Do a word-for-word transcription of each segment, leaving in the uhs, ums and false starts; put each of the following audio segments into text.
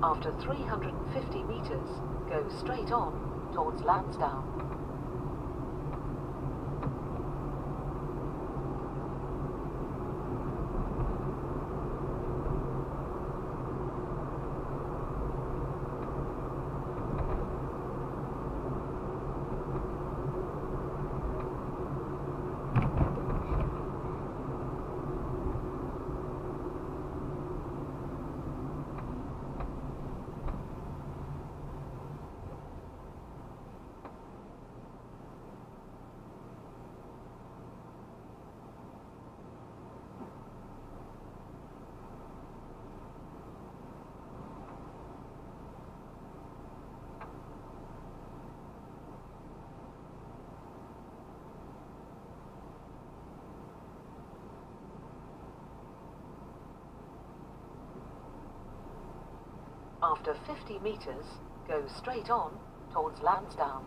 After three hundred fifty meters, go straight on towards Lansdowne. After fifty meters, go straight on towards Lansdowne.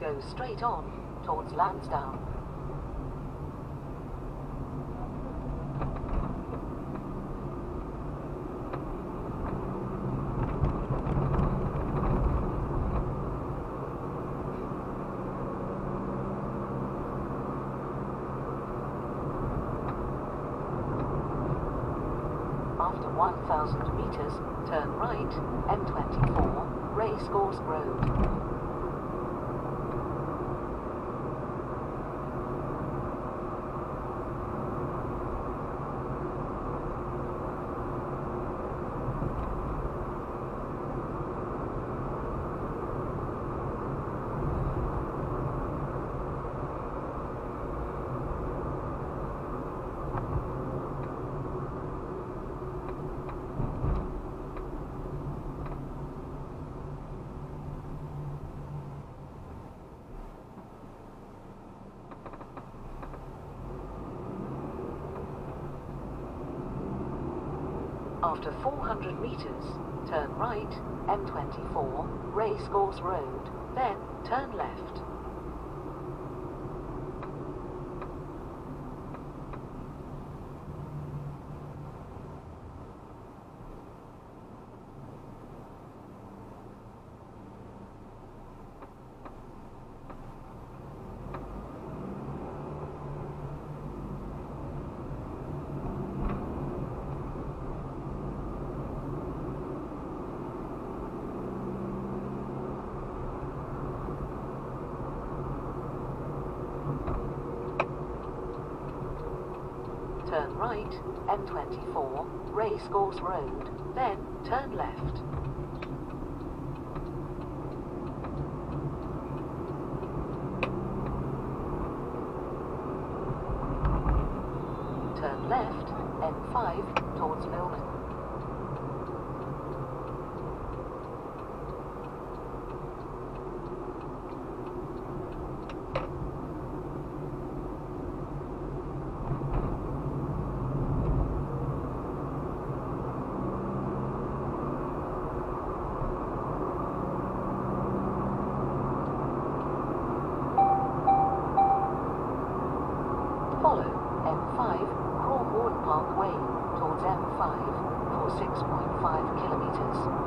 Go straight on towards Lansdowne. After one thousand meters, turn right, M twenty-four, Racecourse Road. After four hundred meters, turn right, M twenty-four, Racecourse Road, then turn left. Turn right, M twenty-four, Racecourse Road, then turn left. Turn left, M five, towards Milton. Crawford Parkway, towards M five, for six point five kilometers.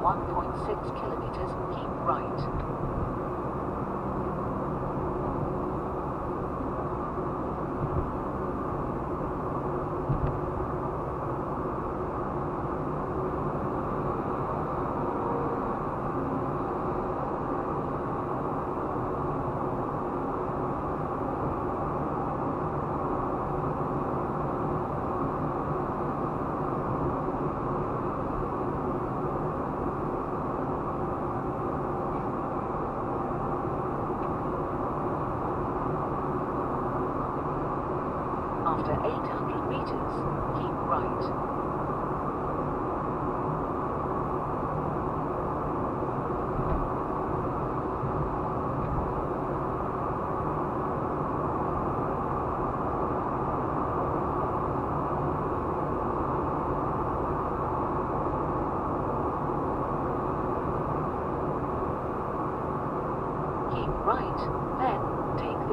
one point six kilometers, keep right.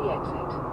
the exit.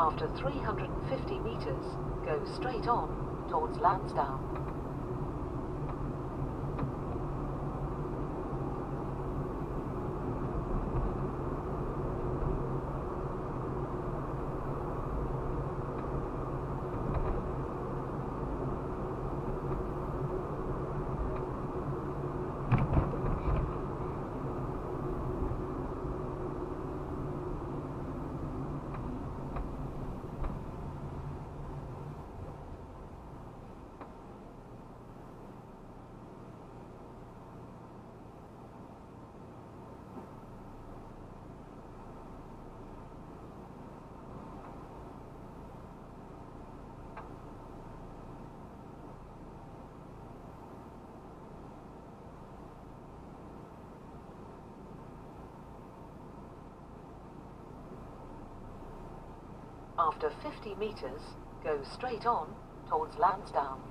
After three hundred fifty meters, go straight on towards Lansdowne. After fifty meters, go straight on towards Lansdowne.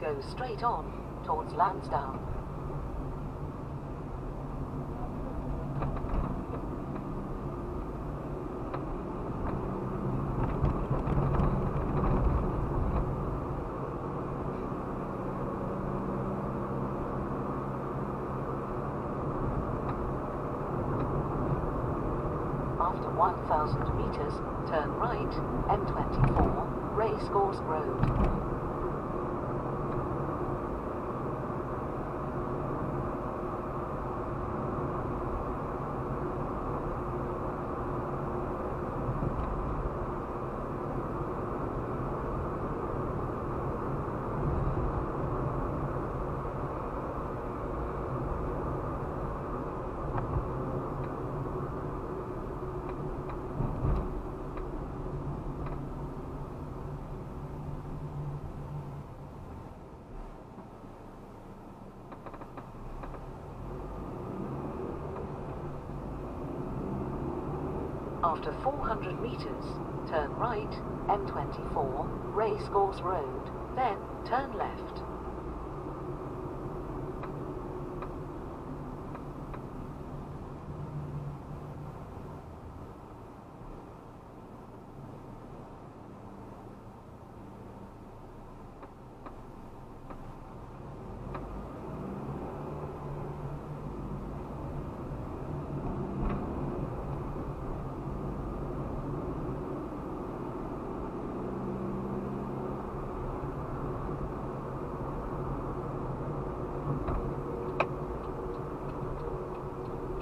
Go straight on towards Lansdowne. After one thousand meters, turn right, M twenty-four, Racecourse Road. After four hundred meters, turn right, M twenty-four, Racecourse Road, then turn left.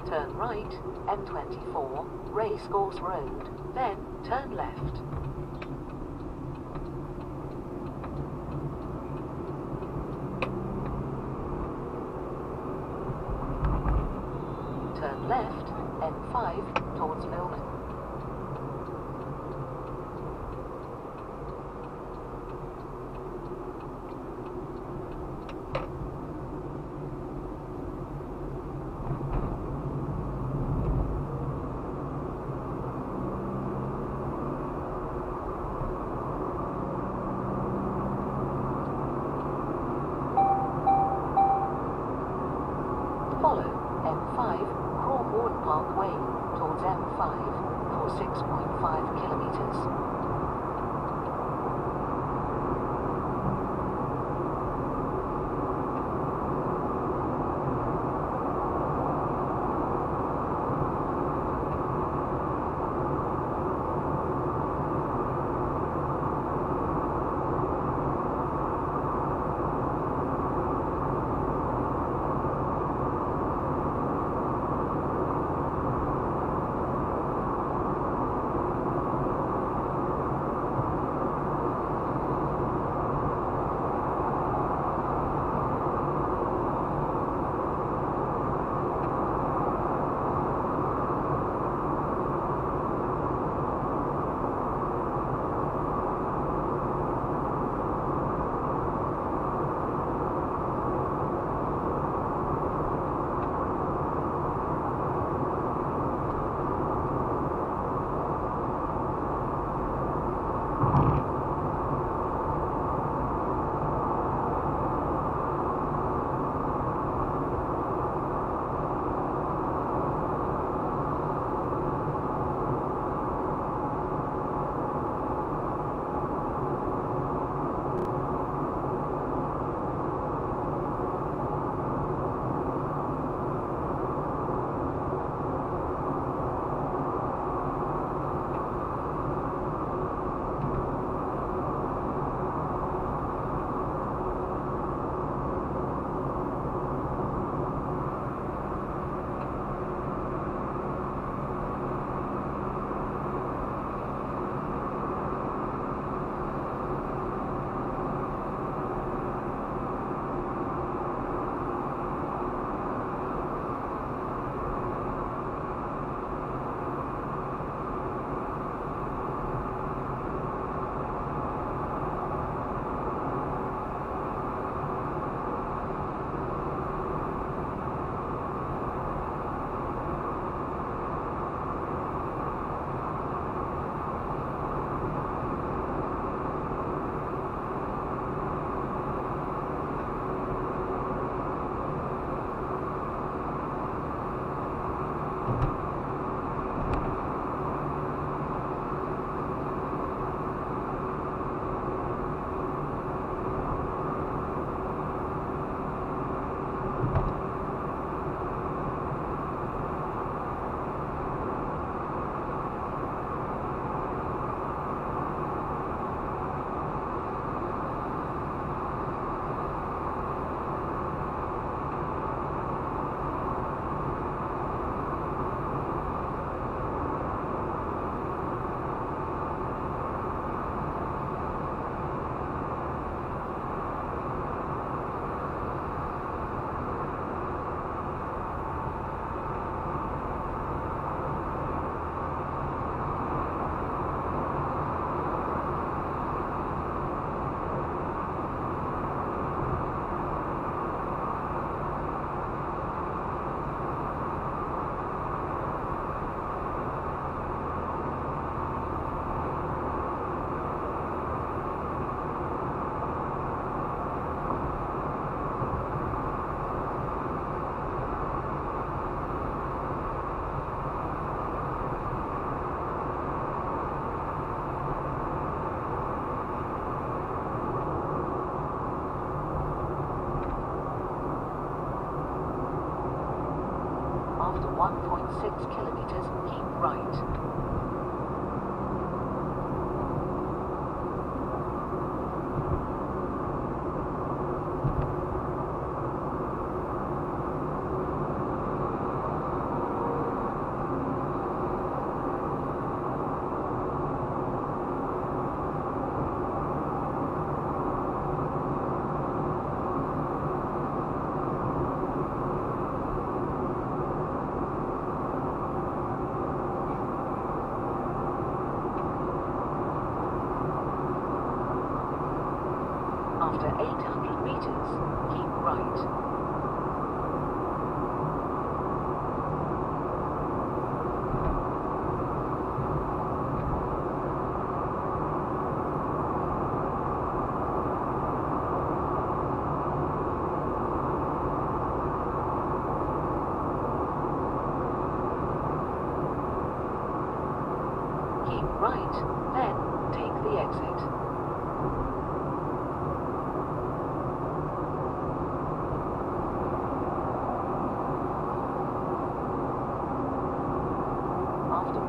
Turn right, M twenty-four, Racecourse Road, then turn left. Turn left, M five, towards Milton. Way towards M five for six point five kilometers. six kilometers, keep right.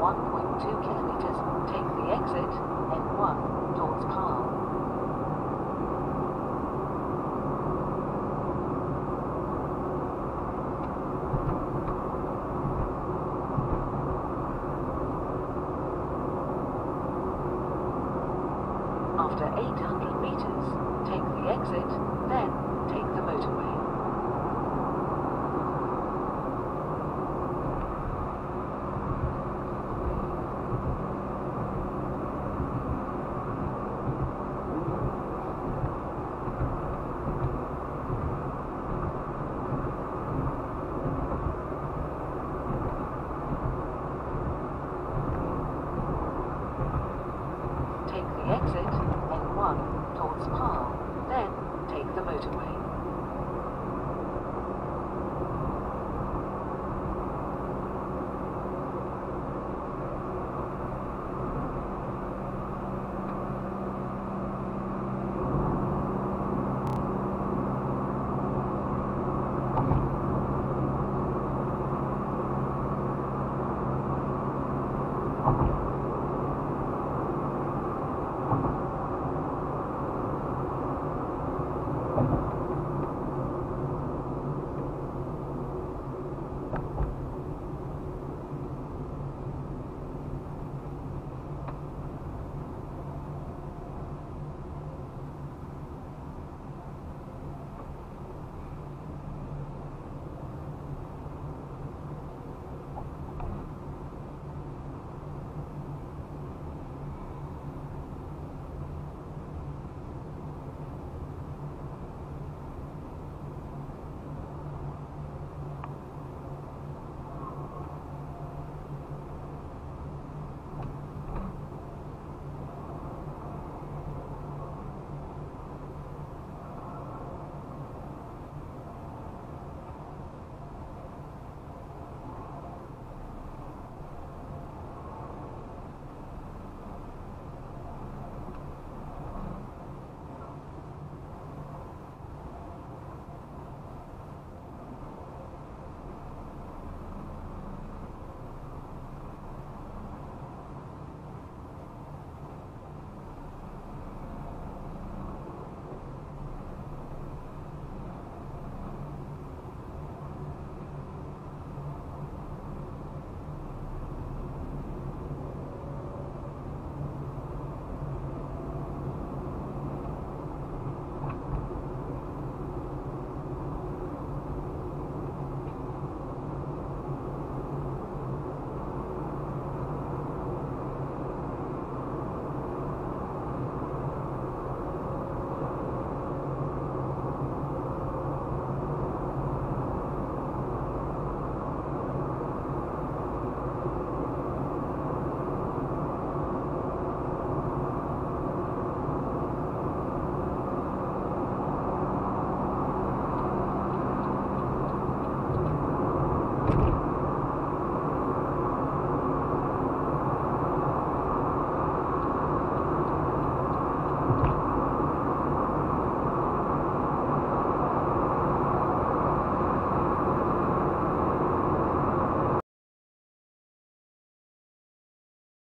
one point two kilometers, take the exit, N one, towards Palm. After eight hundred meters, take the exit, then take the motorway. Exit N one towards Palm, then take the motorway.